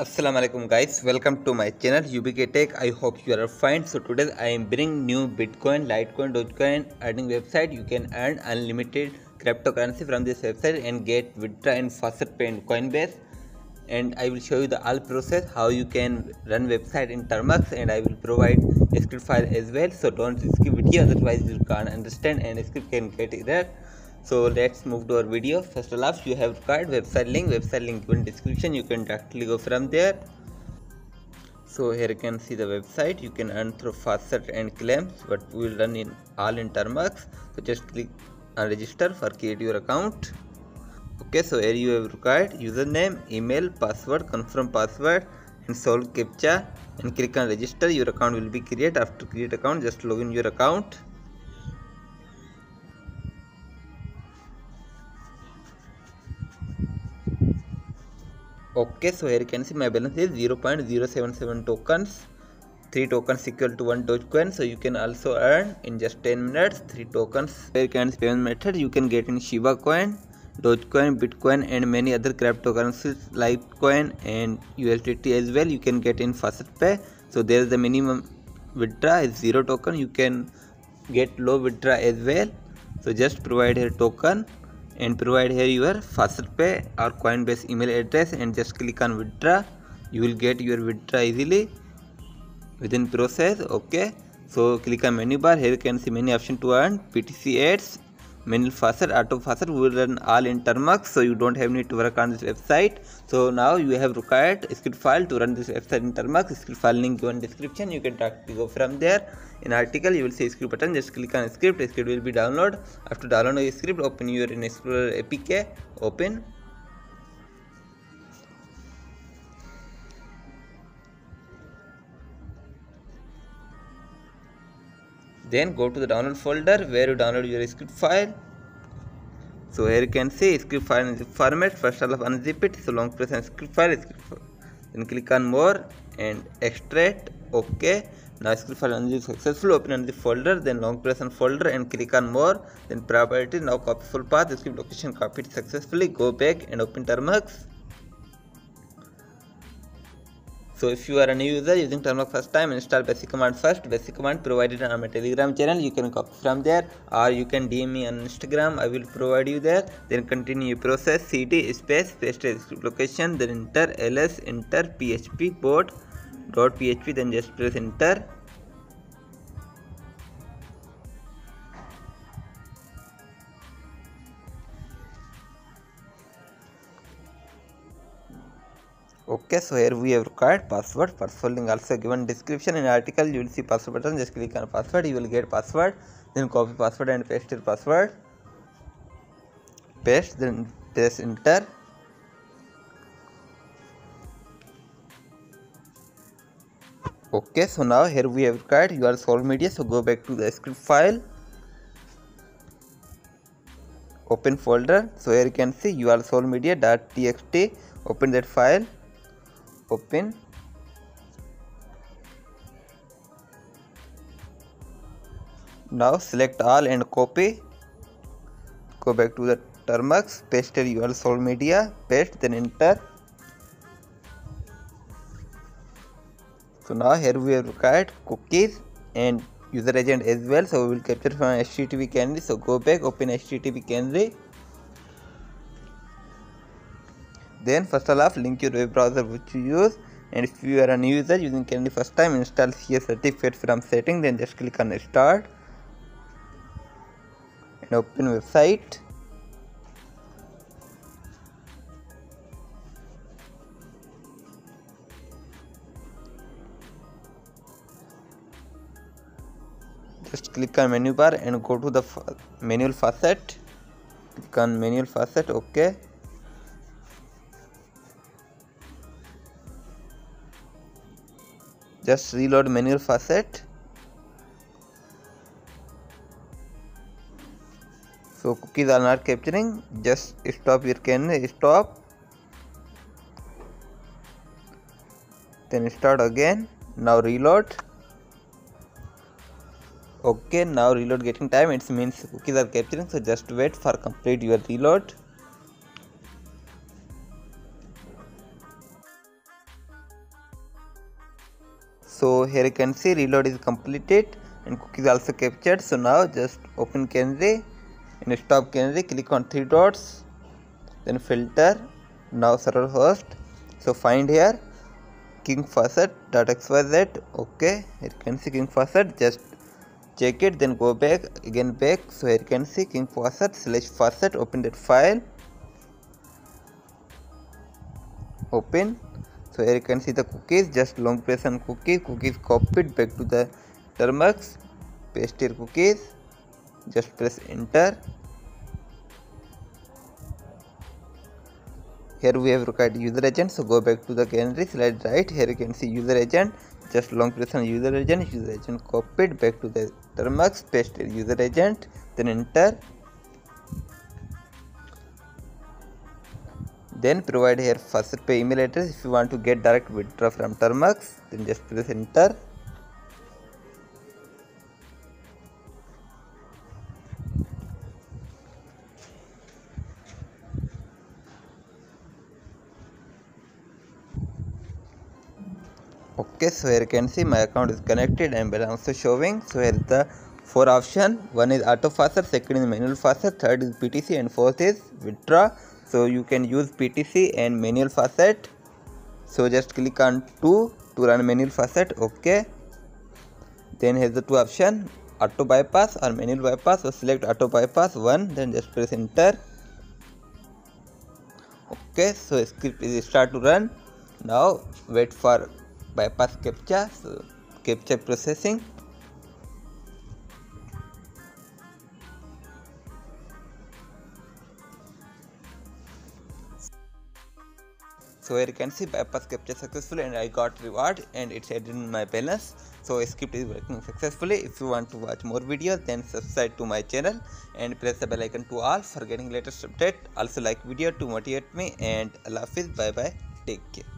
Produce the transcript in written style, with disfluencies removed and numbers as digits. Assalamualaikum guys, welcome to my channel UBK Tech. I hope you are fine. So today I am bringing new Bitcoin, Litecoin, Dogecoin earning website. You can earn unlimited cryptocurrency from this website and get withdraw in FaucetPay and Coinbase. And I will show you the all process how you can run website in Termux, and I will provide a script file as well. So don't skip video, otherwise you can't understand and script can get error. So let's move to our video. First of all, you have required website link in description. You can directly go from there. So here you can see the website. You can earn through faucet and claims, but we will run in all in Termux. So just click and register for create your account. Okay, so here you have required username, email, password, confirm password and solve captcha, and click on register. Your account will be created. After create account, just log in your account. Okay, so here you can see my balance is 0.077 tokens, 3 tokens equal to 1 Dogecoin. So you can also earn in just 10 minutes 3 tokens. Here you can see payment method. You can get in Shiba coin, Dogecoin, Bitcoin and many other cryptocurrencies like Litecoin and USDT as well. You can get in FaucetPay. So there is the minimum withdraw is 0 token. You can get low withdraw as well. So just provide here token and provide here your FaucetPay or Coinbase email address and just click on withdraw. You will get your withdraw easily within process. Okay, so click on menu bar. Here you can see many options to earn PTC ads, manual faucet, auto faucet. We will run all in Termux, so you don't have need to work on this website. So now you have required script file to run this website in Termux. Script file link given description. You can directly go from there. In article you will see script button. Just click on script. Script will be downloaded. After downloading script, open your in Explorer APK. Open. Then go to the download folder where you download your script file. So here you can see script file in zip format. First of all, unzip it. So long press on script file. Then click on more and extract. Okay. Now script file unzip successful. Open unzip folder. Then long press on folder and click on more. Then property. Now copy full path. Script location copied successfully. Go back and open Termux. So if you are a new user using Termux first time, install basic command first. Basic command provided on my Telegram channel. You can copy from there or you can DM me on Instagram. I will provide you there. Then continue process. CD space paste script location. Then enter ls enter php port.php. Then just press enter. Okay, so here we have required password link also given description. In article you will see password button. Just click on password, you will get password. Then copy password and paste your password, paste, then press enter. Okay, so now here we have required your social media. So go back to the script file, open folder. So here you can see your social media.txt. Open that file, open. Now select all and copy. Go back to the Termux, paste your social media, paste, then enter. So now here we have required cookies and user agent as well. So we will capture from HttpCanary. So go back, open HttpCanary. Then first of all, link your web browser which you use. And if you are a new user using Canary first time, install CS certificate from setting. Then just click on start and open website. Just click on menu bar and go to the manual faucet. Click on manual faucet. Okay. Just reload manual faucet. So cookies are not capturing. Just stop your Canary. Stop. Then start again. Now reload. Okay, now reload getting time, it means cookies are capturing, so just wait for complete your reload. So here you can see reload is completed and cookies also captured. So now just open Canary and stop Canary, click on 3 dots, then filter, now server host, so find here kingfaucet.xyz. okay, here you can see kingfaucet, just check it, then go back again back. So here you can see kingfaucet/faucet, open that file, open. So here you can see the cookies, just long press on cookies, copied back to the Termux, paste your cookies, just press enter. Here we have required user agent, so go back to the Canary, slide right, here you can see user agent, just long press on user agent copied back to the Termux, paste your user agent, then enter. Then provide here FaucetPay email address if you want to get direct withdraw from Termux, then just press enter. Okay, so here you can see my account is connected and balance is showing. So here is the 4 option, one is auto faucet, second is manual faucet, third is PTC and fourth is withdraw. So you can use PTC and manual faucet. So just click on 2 to run manual faucet. Okay, then here's the 2 option, auto bypass or manual bypass, so select auto bypass 1, then just press enter. Okay, so script is start to run, now wait for bypass captcha, so captcha processing. So here you can see bypass captcha successfully and I got reward and it's added in my balance. So script is working successfully. If you want to watch more videos, then subscribe to my channel and press the bell icon to all for getting latest update. Also like video to motivate me, and Allah Hafiz, bye bye, take care.